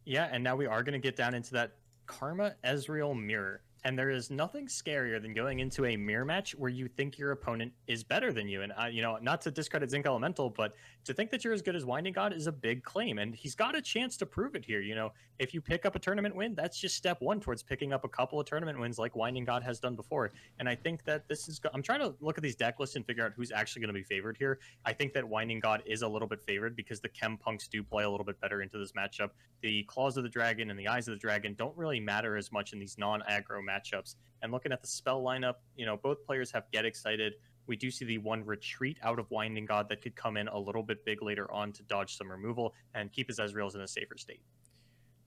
Yeah, and now we are going to get down into that Karma Ezreal mirror. And there is nothing scarier than going into a mirror match where you think your opponent is better than you. And, uh, you know, not to discredit Zinc Elemental, but to think that you're as good as Winding God is a big claim. And he's got a chance to prove it here. You know, if you pick up a tournament win, that's just step one towards picking up a couple of tournament wins like Winding God has done before. And I think that this is, I'm trying to look at these deck lists and figure out who's actually going to be favored here. I think that Winding God is a little bit favored because the Chem Punks do play a little bit better into this matchup. The Claws of the Dragon and the Eyes of the Dragon don't really matter as much in these non-aggro matchups. matchups and looking at the spell lineup, you know, both players have Get Excited. We do see the one retreat out of Winding God that could come in a little bit big later on to dodge some removal and keep his Ezreals in a safer state.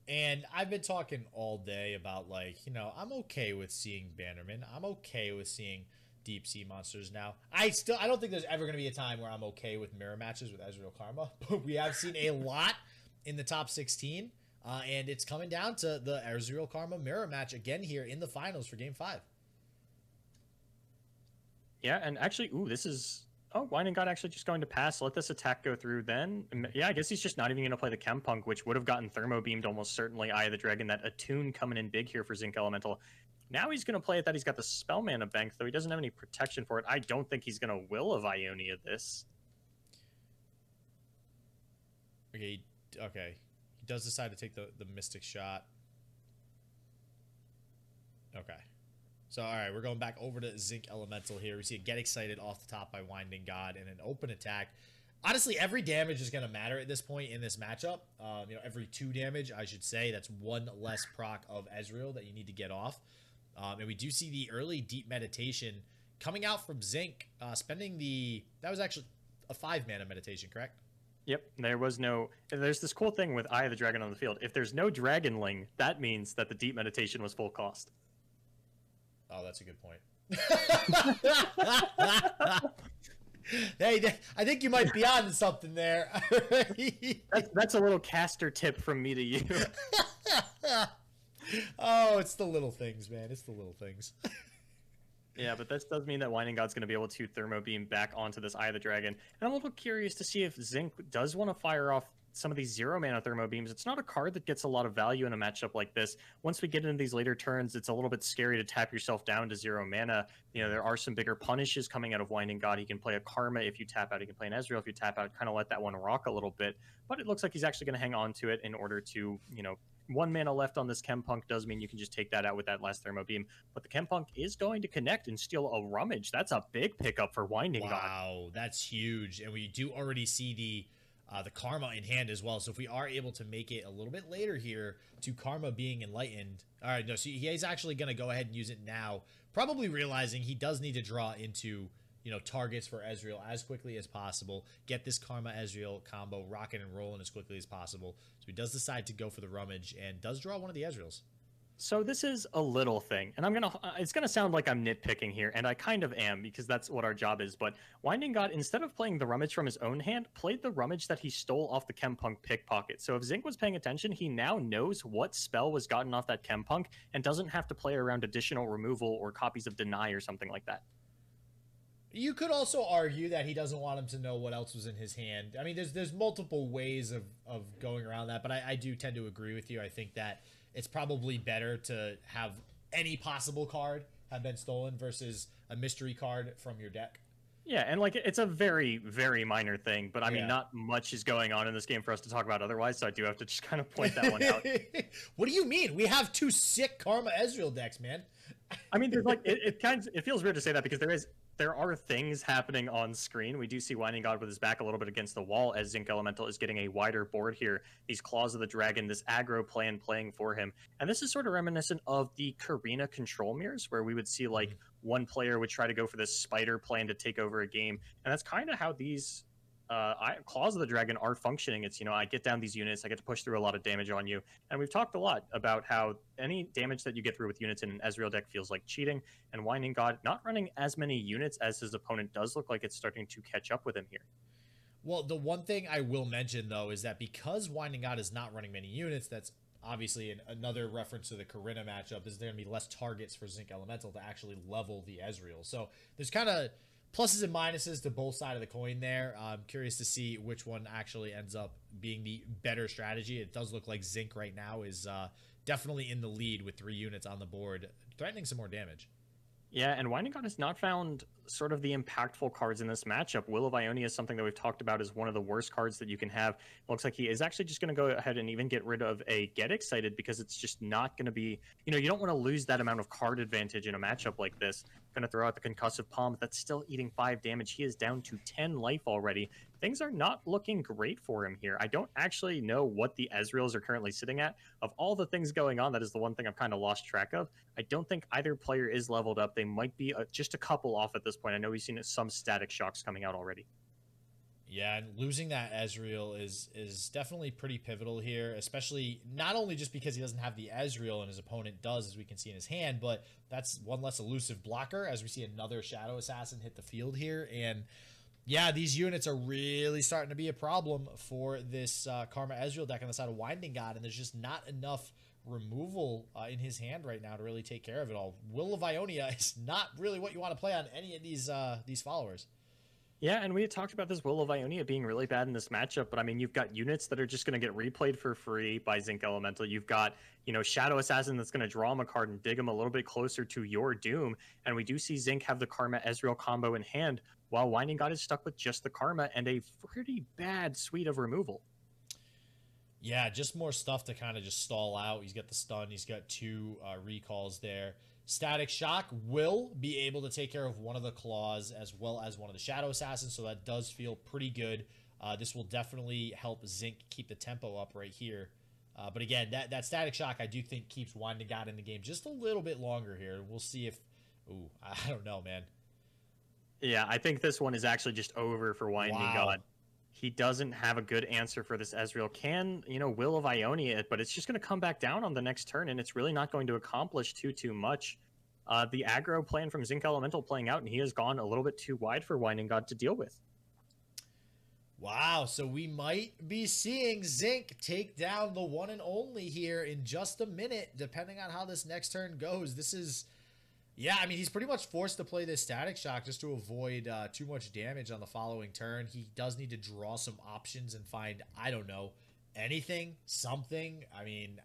And I've been talking all day about, like, you know, I'm okay with seeing Bannerman. I'm okay with seeing deep sea monsters now. I still, I don't think there's ever going to be a time where I'm okay with mirror matches with Ezreal Karma, but we have seen a lot in the top sixteen. Uh, and it's coming down to the Ezreal Karma mirror match again here in the finals for game five. Yeah, and actually, ooh, this is... Oh, Winding God actually just going to pass. Let this attack go through then. Yeah, I guess he's just not even going to play the Chem Punk, which would have gotten Thermo Beamed almost certainly. Eye of the Dragon, that attune coming in big here for Zinc Elemental. Now he's going to play it that he's got the Spellmana Bank, though he doesn't have any protection for it. I don't think he's going to Will of Ionia this. Okay, okay. Does decide to take the, the Mystic Shot. Okay. So, all right, we're going back over to Zinc Elemental here. We see a Get Excited off the top by Winding God and an open attack. Honestly, every damage is going to matter at this point in this matchup. Um, you know, every two damage, I should say. That's one less proc of Ezreal that you need to get off. Um, and we do see the early Deep Meditation coming out from Zinc, uh, spending the... That was actually a five-mana meditation, correct? Yep, there was no... There's this cool thing with Eye of the Dragon on the field. If there's no Dragonling, that means that the Deep Meditation was full cost. Oh, that's a good point. Hey, I think you might be on to something there. that's, that's a little caster tip from me to you. Oh, it's the little things, man. It's the little things. Yeah, but that does mean that Winding God's going to be able to Thermo Beam back onto this Eye of the Dragon. And I'm a little curious to see if Zinc does want to fire off some of these zero mana Thermo Beams. It's not a card that gets a lot of value in a matchup like this. Once we get into these later turns, it's a little bit scary to tap yourself down to zero mana. You know, there are some bigger punishes coming out of Winding God. He can play a Karma if you tap out. He can play an Ezreal if you tap out. Kind of let that one rock a little bit. But it looks like he's actually going to hang on to it in order to, you know, one mana left on this Chem Punk does mean you can just take that out with that last Thermo Beam. But the Chem Punk is going to connect and steal a Rummage. That's a big pickup for Winding God. Wow, that's huge. And we do already see the Uh, the Karma in hand as well. So if we are able to make it a little bit later here to Karma being enlightened. All right, no, so he's actually going to go ahead and use it now, probably realizing he does need to draw into, you know, targets for Ezreal as quickly as possible, get this Karma Ezreal combo rocking and rolling as quickly as possible. So he does decide to go for the Rummage and does draw one of the Ezreals. So this is a little thing, and I'm going to, it's going to sound like I'm nitpicking here, and I kind of am, because that's what our job is, but Winding God, instead of playing the Rummage from his own hand, played the Rummage that he stole off the Chem Punk pickpocket. So if Zinc was paying attention, he now knows what spell was gotten off that Chem Punk, and doesn't have to play around additional removal or copies of Deny or something like that. You could also argue that he doesn't want him to know what else was in his hand. I mean, there's there's multiple ways of, of going around that, but I, I do tend to agree with you. I think that it's probably better to have any possible card have been stolen versus a mystery card from your deck. Yeah, and like it's a very, very minor thing, but I mean, yeah. Not much is going on in this game for us to talk about otherwise, so I do have to just kind of point that one out. What do you mean? We have two sick Karma Ezreal decks, man. I mean, there's like it, it kind of, it feels weird to say that because there is there are things happening on screen. We do see Winding God with his back a little bit against the wall as Zinc Elemental is getting a wider board here. These Claws of the Dragon, this aggro plan playing for him. And this is sort of reminiscent of the Karina control mirrors where we would see like one player would try to go for this spider plan to take over a game. And that's kind of how these Uh, I, Claws of the Dragon are functioning. It's, you know, I get down these units, I get to push through a lot of damage on you, and we've talked a lot about how any damage that you get through with units in an Ezreal deck feels like cheating, and Winding God not running as many units as his opponent does look like it's starting to catch up with him here. Well, the one thing I will mention, though, is that because Winding God is not running many units, that's obviously an, another reference to the Karina matchup, is there going to be less targets for Zinc Elemental to actually level the Ezreal. So there's kind of pluses and minuses to both sides of the coin there. I'm curious to see which one actually ends up being the better strategy. It does look like Zinc right now is uh, definitely in the lead with three units on the board, threatening some more damage. Yeah, and Winding God has not found sort of the impactful cards in this matchup. Will of Ionia is something that we've talked about as one of the worst cards that you can have. It looks like he is actually just going to go ahead and even get rid of a Get Excited because it's just not going to be, you know, you don't want to lose that amount of card advantage in a matchup like this. Going to throw out the Concussive Palm, but that's still eating five damage. He is down to ten life already. Things are not looking great for him here. I don't actually know what the Ezreals are currently sitting at. Of all the things going on, that is the one thing I've kind of lost track of. I don't think either player is leveled up. They might be a, just a couple off at this point. I know we've seen some Static Shocks coming out already. Yeah, and losing that Ezreal is is definitely pretty pivotal here, especially not only just because he doesn't have the Ezreal and his opponent does, as we can see in his hand, but that's one less elusive blocker as we see another Shadow Assassin hit the field here. And yeah, these units are really starting to be a problem for this uh, Karma Ezreal deck on the side of Winding God, and there's just not enough removal uh, in his hand right now to really take care of it all. Will of Ionia is not really what you want to play on any of these uh, these followers. Yeah, and we had talked about this Will of Ionia being really bad in this matchup, but I mean, you've got units that are just going to get replayed for free by Zinc Elemental. You've got, you know, Shadow Assassin that's going to draw him a card and dig him a little bit closer to your doom. And we do see Zinc have the Karma Ezreal combo in hand, while Winding God is stuck with just the Karma and a pretty bad suite of removal. Yeah, just more stuff to kind of just stall out. He's got the stun. He's got two uh, recalls there. Static Shock will be able to take care of one of the Claws as well as one of the Shadow Assassins, so that does feel pretty good. Uh, this will definitely help Zinc keep the tempo up right here. Uh, but again, that, that Static Shock, I do think, keeps Winding God in the game just a little bit longer here. We'll see if... Ooh, I don't know, man. Yeah, I think this one is actually just over for Winding wow. God. He doesn't have a good answer for this Ezreal. Can, you know, Will of Ionia it, but it's just going to come back down on the next turn, and it's really not going to accomplish too, too much. uh, the aggro plan from Zinc Elemental playing out, and he has gone a little bit too wide for Winding God to deal with. Wow, so we might be seeing Zinc take down the one and only here in just a minute, depending on how this next turn goes. This is, yeah, I mean, he's pretty much forced to play this Static Shock just to avoid uh, too much damage on the following turn. He does need to draw some options and find, I don't know, anything, something. I mean,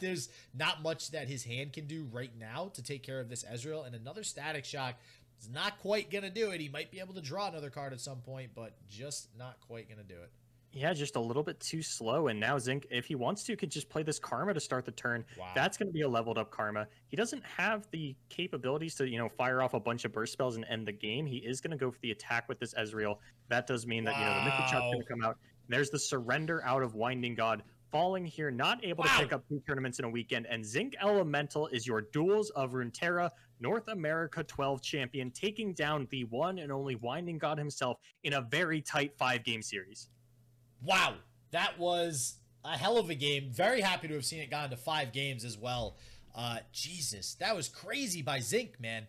there's not much that his hand can do right now to take care of this Ezreal, and another Static Shock. It's not quite going to do it. He might be able to draw another card at some point, but just not quite going to do it. Yeah, just a little bit too slow. And now Zinc, if he wants to, could just play this Karma to start the turn. Wow. That's going to be a leveled up Karma. He doesn't have the capabilities to, you know, fire off a bunch of burst spells and end the game. He is going to go for the attack with this Ezreal. That does mean that, wow, you know, the Mythic Shot's going to come out. There's the surrender out of Winding God. Falling here, not able wow. to pick up two tournaments in a weekend, and Zinc Elemental is your Duels of Runeterra North America twelve champion, taking down the one and only Winding God himself in a very tight five-game series. Wow, that was a hell of a game. Very happy to have seen it gone to five games as well. Uh, Jesus, that was crazy by Zinc, man.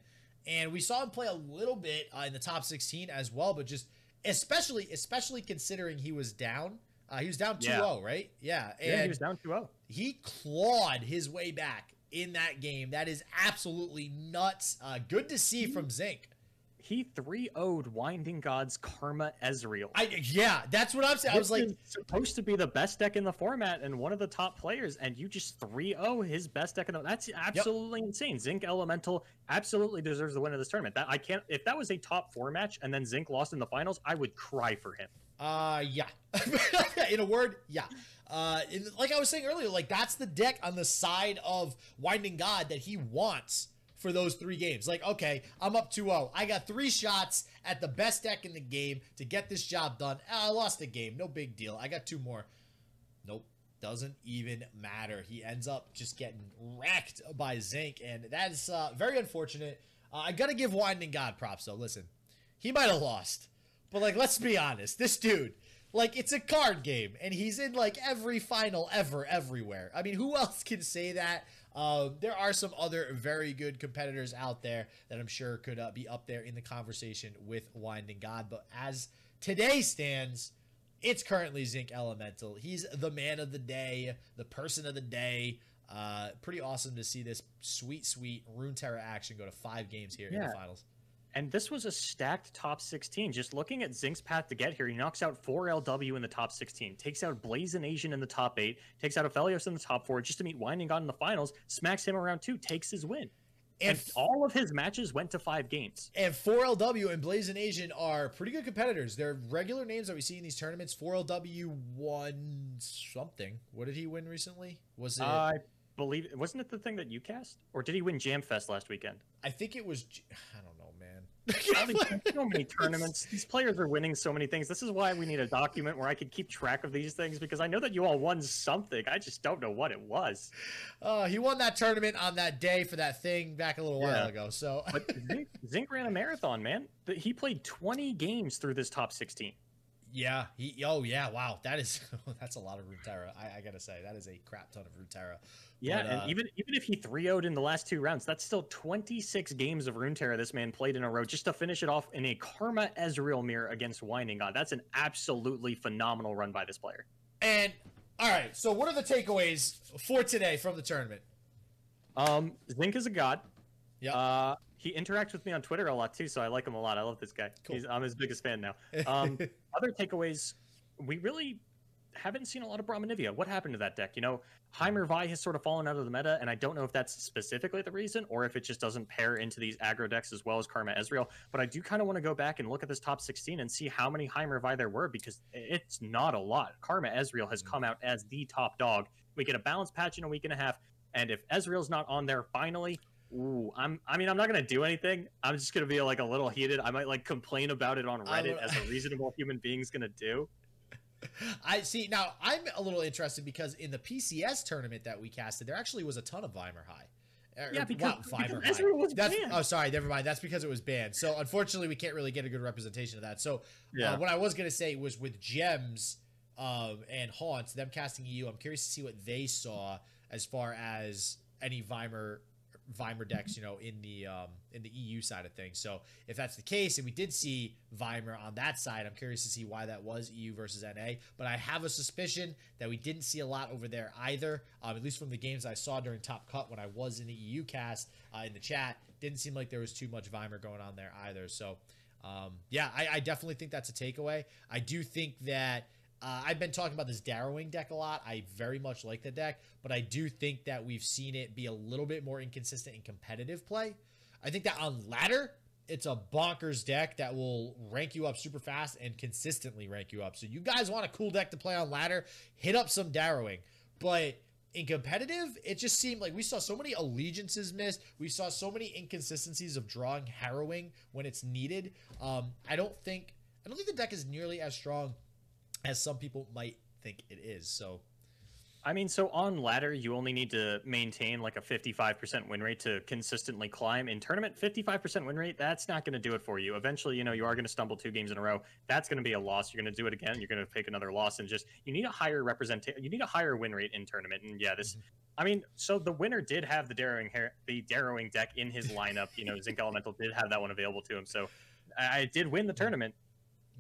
And we saw him play a little bit uh, in the top sixteen as well, but just especially, especially considering he was down. Uh, he was down two oh, yeah. right? Yeah. And yeah, he was down two oh. He clawed his way back in that game. That is absolutely nuts. Uh, good to see he, from Zinc. He three oh'd Winding God's Karma Ezreal. I, yeah, that's what I'm saying. This I was like, supposed to be the best deck in the format and one of the top players, and you just three oh his best deck in the. That's absolutely yep. insane. Zinc Elemental absolutely deserves the win of this tournament. That I can't. If that was a top four match and then Zinc lost in the finals, I would cry for him. Uh, yeah. In a word, yeah. Uh, in, like I was saying earlier, like that's the deck on the side of Winding God that he wants for those three games. Like, okay, I'm up two oh. I got three shots at the best deck in the game to get this job done. Ah, I lost the game. No big deal. I got two more. Nope. Doesn't even matter. He ends up just getting wrecked by Zinc, and that's uh, very unfortunate. Uh, I got to give Winding God props, though. Listen, he might have lost. But, like, let's be honest. This dude, like, it's a card game. And he's in, like, every final ever, everywhere. I mean, who else can say that? Uh, there are some other very good competitors out there that I'm sure could uh, be up there in the conversation with Winding God. But as today stands, it's currently Zinc Elemental. He's the man of the day, the person of the day. Uh, pretty awesome to see this sweet, sweet Runeterra action go to five games here yeah. in the finals. And this was a stacked top sixteen. Just looking at Zinc's path to get here, he knocks out four L W in the top sixteen, takes out Blazin' Asian in the top eight, takes out Aphelios in the top four, just to meet Winding God in the finals, smacks him around two, takes his win. And, and all of his matches went to five games. And four L W and Blazin' Asian are pretty good competitors. They're regular names that we see in these tournaments. four L W won something. What did he win recently? Was it... Uh, believe it wasn't it the thing that you cast, or did he win Jam Fest last weekend? I think it was. I don't know, man. So many tournaments, these players are winning so many things. This is why we need a document where I could keep track of these things, because I know that you all won something. I just don't know what it was. Uh he won that tournament on that day for that thing back a little yeah. while ago. So but Zinc, Zinc ran a marathon, man. He played twenty games through this top sixteen. Yeah. He, oh, yeah. Wow. That is, that's a lot of Runeterra. I, I got to say, that is a crap ton of Runeterra. Yeah. But, and uh, even even if he three oh'd in the last two rounds, that's still twenty-six games of Runeterra this man played in a row just to finish it off in a Karma Ezreal mirror against Winding God. That's an absolutely phenomenal run by this player. And, all right. So, what are the takeaways for today from the tournament? Um, Zinc is a god. Yeah. Uh, he interacts with me on Twitter a lot, too, so I like him a lot. I love this guy. Cool. He's, I'm his biggest fan now. Um, other takeaways, we really haven't seen a lot of Brahminivia. What happened to that deck? You know, Heimervai has sort of fallen out of the meta, and I don't know if that's specifically the reason or if it just doesn't pair into these aggro decks as well as Karma Ezreal, but I do kind of want to go back and look at this top sixteen and see how many Heimervai there were, because it's not a lot. Karma Ezreal has come out as the top dog. We get a balance patch in a week and a half, and if Ezreal's not on there, finally... Ooh, I'm, I mean, I'm not going to do anything. I'm just going to be, like, a little heated. I might, like, complain about it on Reddit as a reasonable human being's going to do. I see. Now, I'm a little interested because in the P C S tournament that we casted, there actually was a ton of Vimer High. Yeah, because, wow, because Ezreal was That's, banned. Oh, sorry, never mind. That's because it was banned. So, unfortunately, we can't really get a good representation of that. So, yeah. uh, what I was going to say was with Gems um, and Haunts, them casting E U, I'm curious to see what they saw as far as any Vimer Vimer decks, you know, in the um, in the E U side of things. So if that's the case, and we did see Vimer on that side, I'm curious to see why that was E U versus N A. But I have a suspicion that we didn't see a lot over there either, um, at least from the games I saw during Top Cut when I was in the E U cast uh, in the chat. Didn't seem like there was too much Vimer going on there either. So, um, yeah, I, I definitely think that's a takeaway. I do think that Uh, I've been talking about this Darrowing deck a lot. I very much like the deck, but I do think that we've seen it be a little bit more inconsistent in competitive play. I think that on ladder, it's a bonkers deck that will rank you up super fast and consistently rank you up. So you guys want a cool deck to play on ladder, hit up some Darrowing. But in competitive, it just seemed like we saw so many allegiances missed. We saw so many inconsistencies of drawing Harrowing when it's needed. Um, I don't think, I don't think the deck is nearly as strong as some people might think it is. So, I mean, so on ladder, you only need to maintain like a fifty-five percent win rate to consistently climb. In tournament, fifty-five percent win rate, that's not going to do it for you. Eventually, you know, you are going to stumble two games in a row. That's going to be a loss. You're going to do it again. You're going to take another loss, and just, you need a higher representation. You need a higher win rate in tournament. And yeah, this, mm-hmm. I mean, so the winner did have the Darrowing, the Darrowing deck in his lineup. You know, Zinc Elemental did have that one available to him. So I, I did win the tournament.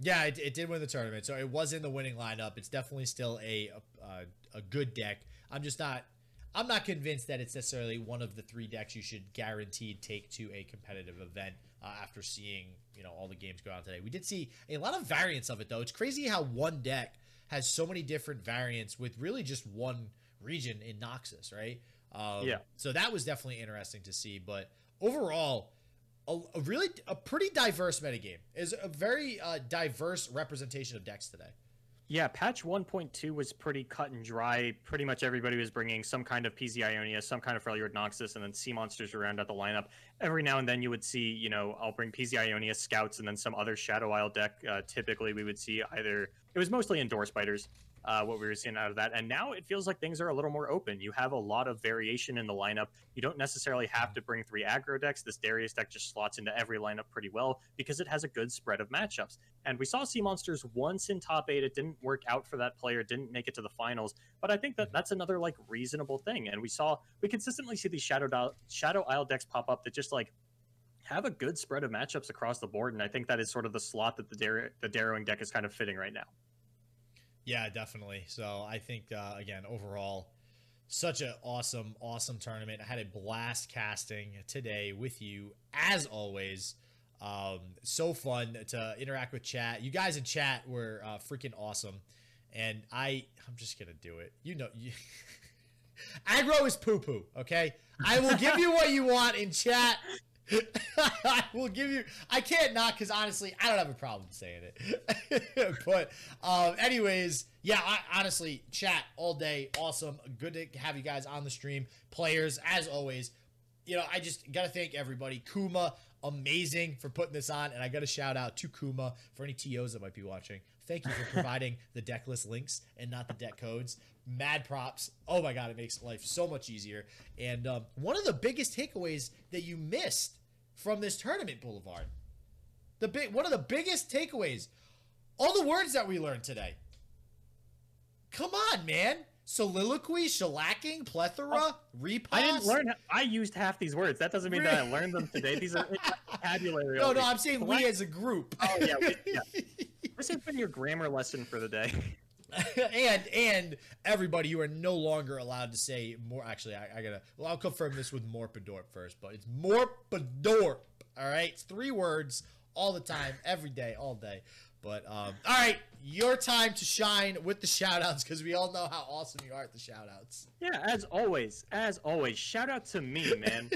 Yeah, it, it did win the tournament, so it was in the winning lineup. It's definitely still a a, a good deck. I'm just not, I'm not convinced that it's necessarily one of the three decks you should guaranteed take to a competitive event. Uh, after seeing, you know, all the games go on today, we did see a lot of variants of it though. It's crazy how one deck has so many different variants with really just one region in Noxus, right? Um, yeah. So that was definitely interesting to see, but overall, a really a pretty diverse metagame. Is a very uh, diverse representation of decks today. Yeah, patch one point two was pretty cut and dry. Pretty much everybody was bringing some kind of P Z Ionia, some kind of Freljord Noxus, and then Sea Monsters around at the lineup. Every now and then you would see, you know, I'll bring P Z Ionia, Scouts, and then some other Shadow Isle deck. Uh, typically we would see either, it was mostly Endorse Spiders, uh, what we were seeing out of that. And now it feels like things are a little more open. You have a lot of variation in the lineup. You don't necessarily have to bring three aggro decks. This Darius deck just slots into every lineup pretty well because it has a good spread of matchups. And we saw Sea Monsters once in top eight. It didn't work out for that player, didn't make it to the finals, but I think that that's another like reasonable thing. And we saw, we consistently see these Shadow Isle, Shadow Isle decks pop up that just like have a good spread of matchups across the board. And I think that is sort of the slot that the, Dar the Darrowing deck is kind of fitting right now. Yeah, definitely. So I think, uh, again, overall, such an awesome, awesome tournament. I had a blast casting today with you, as always. Um, so fun to interact with chat. You guys in chat were uh, freaking awesome, and I I'm just gonna do it. You know, you aggro is poo poo. Okay, I will give you what you want in chat. I will give you. I can't not, because honestly, I don't have a problem saying it. But um, anyways, yeah. I, honestly, chat all day. Awesome. Good to have you guys on the stream. Players, as always. You know, I just gotta thank everybody. Kuma, amazing for putting this on, and I got a shout out to Kuma for any T Os that might be watching. Thank you for providing the deck list links and not the deck codes. Mad props. Oh my god, it makes life so much easier. And um, one of the biggest takeaways that you missed from this tournament, Boulevard, the big one of the biggest takeaways, all the words that we learned today. Come on, man. Soliloquy, shellacking, plethora, oh, repost. I didn't learn. I used half these words. That doesn't mean that I learned them today. These are vocabulary. No, no, I'm saying so we I, as a group. Oh yeah, we, yeah. This has been your grammar lesson for the day. and and everybody, you are no longer allowed to say more. Actually, I, I gotta. Well, I'll confirm this with Morpadorp first, but it's Morpadorp. All right, it's three words all the time, every day, all day. But, um, all right, your time to shine with the shout-outs, because we all know how awesome you are at the shout-outs. Yeah, as always, as always, shout-out to me, man.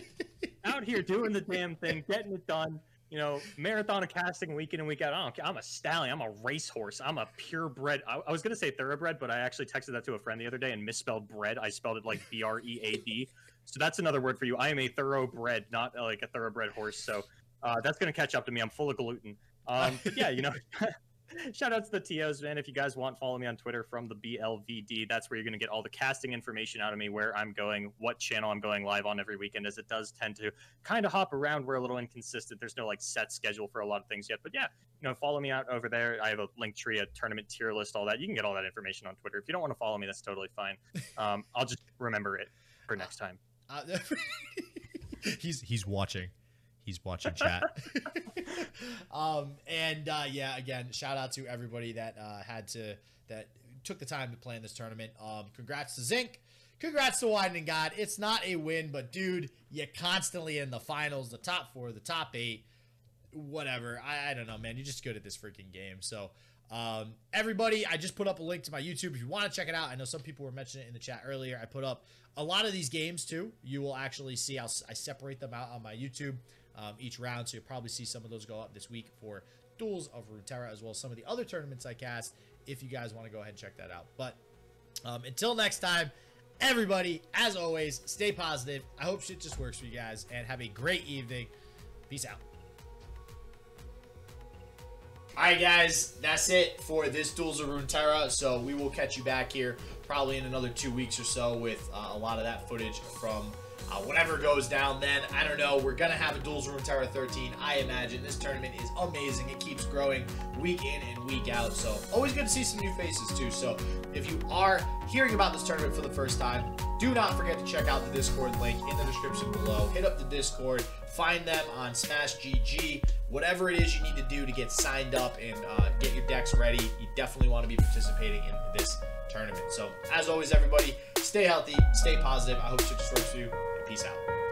Out here doing the damn thing, getting it done. You know, marathon of casting week in and week out. I don't care. I'm a stallion. I'm a racehorse. I'm a purebred. I, I was going to say thoroughbred, but I actually texted that to a friend the other day and misspelled bread. I spelled it like B R E A D. So that's another word for you. I am a thoroughbred, not uh, like a thoroughbred horse. So uh, that's going to catch up to me. I'm full of gluten. Um, but yeah, you know, shout out to the T Os, man. If you guys want, follow me on Twitter from the B L V D. That's where you're going to get all the casting information out of me, where I'm going, what channel I'm going live on every weekend, as it does tend to kind of hop around. We're a little inconsistent. There's no like set schedule for a lot of things yet, but yeah, you know, follow me out over there. I have a link tree, a tournament tier list, all that. You can get all that information on Twitter. If you don't want to follow me, that's totally fine. Um, I'll just remember it for next time. Uh, he's he's watching. He's watching chat. um, and uh, yeah, again, shout out to everybody that uh, had to that took the time to play in this tournament. Um, congrats to Zinc. Congrats to Winding God. It's not a win, but dude, you're constantly in the finals, the top four, the top eight, whatever. I, I don't know, man. You're just good at this freaking game. So um, everybody, I just put up a link to my YouTube if you want to check it out. I know some people were mentioning it in the chat earlier. I put up a lot of these games too. You will actually see I'll, I separate them out on my YouTube um, each round. So you'll probably see some of those go up this week for Duels of Runeterra, as well as some of the other tournaments I cast if you guys want to go ahead and check that out. But um, until next time, everybody, as always, stay positive. I hope shit just works for you guys, and have a great evening. Peace out. Alright guys, that's it for this Duels of Runeterra, so we will catch you back here probably in another two weeks or so with uh, a lot of that footage from uh, whatever goes down then. I don't know, we're going to have a Duels of Runeterra thirteen, I imagine. This tournament is amazing, it keeps growing week in and week out, so always good to see some new faces too. So if you are hearing about this tournament for the first time, do not forget to check out the Discord link in the description below. Hit up the Discord, find them on Smash G G. Whatever it is you need to do to get signed up and uh, get your decks ready, you definitely want to be participating in this tournament. So, as always, everybody, stay healthy, stay positive. I hope it just works for you, and peace out.